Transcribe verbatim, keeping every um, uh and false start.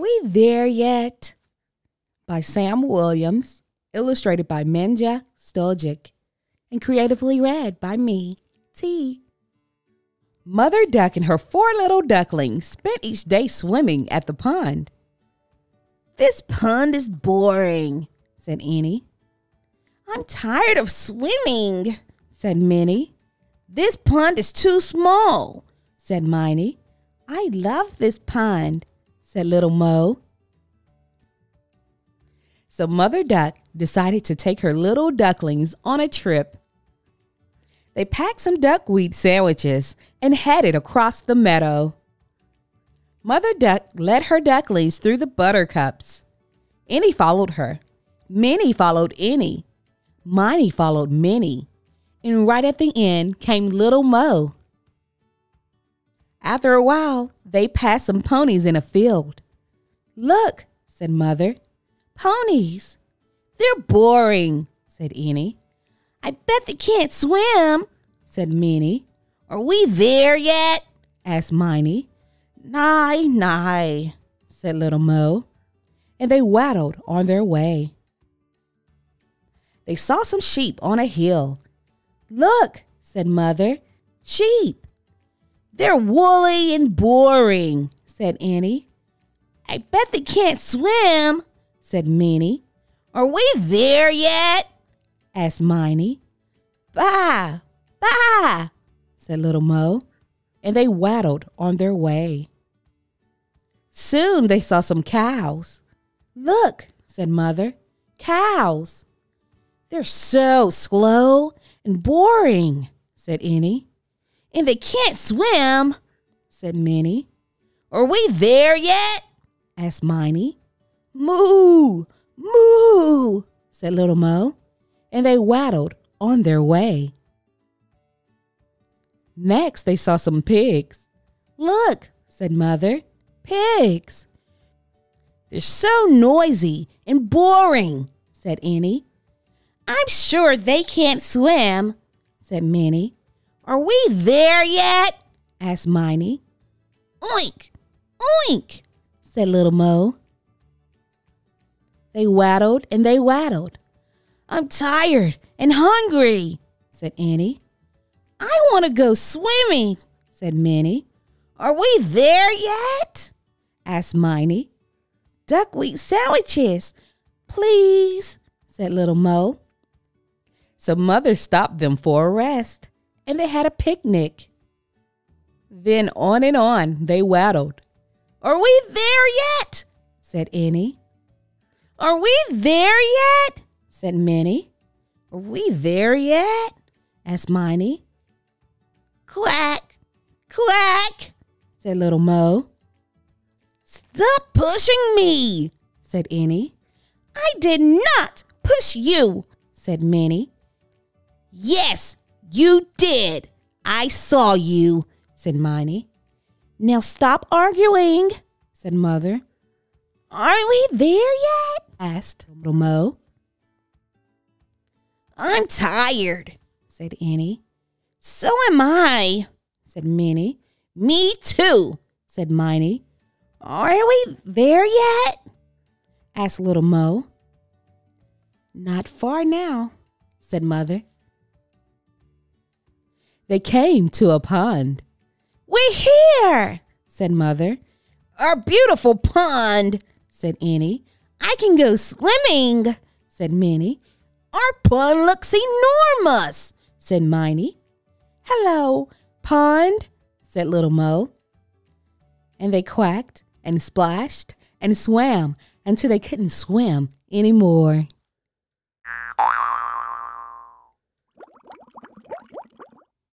Are We There Yet? By Sam Williams, illustrated by Minja Stojic, and creatively read by me, T. Mother Duck and her four little ducklings spent each day swimming at the pond. "This pond is boring," said Annie. "I'm tired of swimming," said Minnie. "This pond is too small," said Miney. "I love this pond," said Little Moe. So Mother Duck decided to take her little ducklings on a trip. They packed some duckweed sandwiches and headed across the meadow. Mother Duck led her ducklings through the buttercups. Annie followed her. Minnie followed Annie. Miney followed Minnie. And right at the end came Little Moe. After a while, they passed some ponies in a field. "Look," said Mother. "Ponies." "They're boring," said Annie. "I bet they can't swim," said Minnie. "Are we there yet?" asked Miney. "Nye, nye," said Little Moe. And they waddled on their way. They saw some sheep on a hill. "Look," said Mother. "Sheep." "They're woolly and boring," said Annie. "I bet they can't swim," said Minnie. "Are we there yet?" asked Miney. "Bah, bah," said Little Moe, and they waddled on their way. Soon they saw some cows. "Look," said Mother. "Cows." "They're so slow and boring," said Annie. "And they can't swim," said Minnie. "Are we there yet?" asked Miney. "Moo, moo," said Little Moe, and they waddled on their way. Next, they saw some pigs. "Look," said Mother. "Pigs." "They're so noisy and boring," said Annie. "I'm sure they can't swim," said Minnie. "Are we there yet?" asked Miney. "Oink, oink," said Little Moe. They waddled and they waddled. "I'm tired and hungry," said Annie. "I want to go swimming," said Minnie. "Are we there yet?" asked Miney. "Duckweed sandwiches, please," said Little Moe. So Mother stopped them for a rest. And they had a picnic. Then on and on they waddled. "Are we there yet?" said Annie. "Are we there yet?" said Minnie. "Are we there yet?" asked Miney. "Quack, quack," said Little Moe. "Stop pushing me," said Annie. "I did not push you," said Minnie. "Yes, you did. I saw you," said Miney. "Now stop arguing," said Mother. "Are we there yet?" asked Little Moe. "I'm tired," said Annie. "So am I," said Minnie. "Me too," said Miney. "Are we there yet?" asked Little Moe. "Not far now," said Mother. They came to a pond. "We're here," said Mother. "Our beautiful pond," said Annie. "I can go swimming," said Minnie. "Our pond looks enormous," said Miney. "Hello, pond," said Little Moe. And they quacked and splashed and swam until they couldn't swim anymore.